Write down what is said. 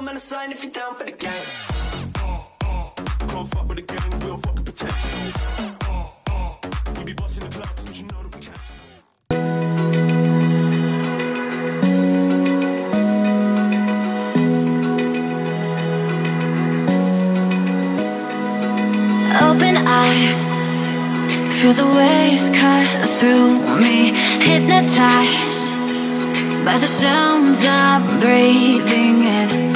Man, it's sign if you're down for the game. Can't fuck with the gang, we don't fucking pretend. We be busting the clubs, but you know that we can. Open eye, feel the waves cut through me. Hypnotized by the sounds I'm breathing in.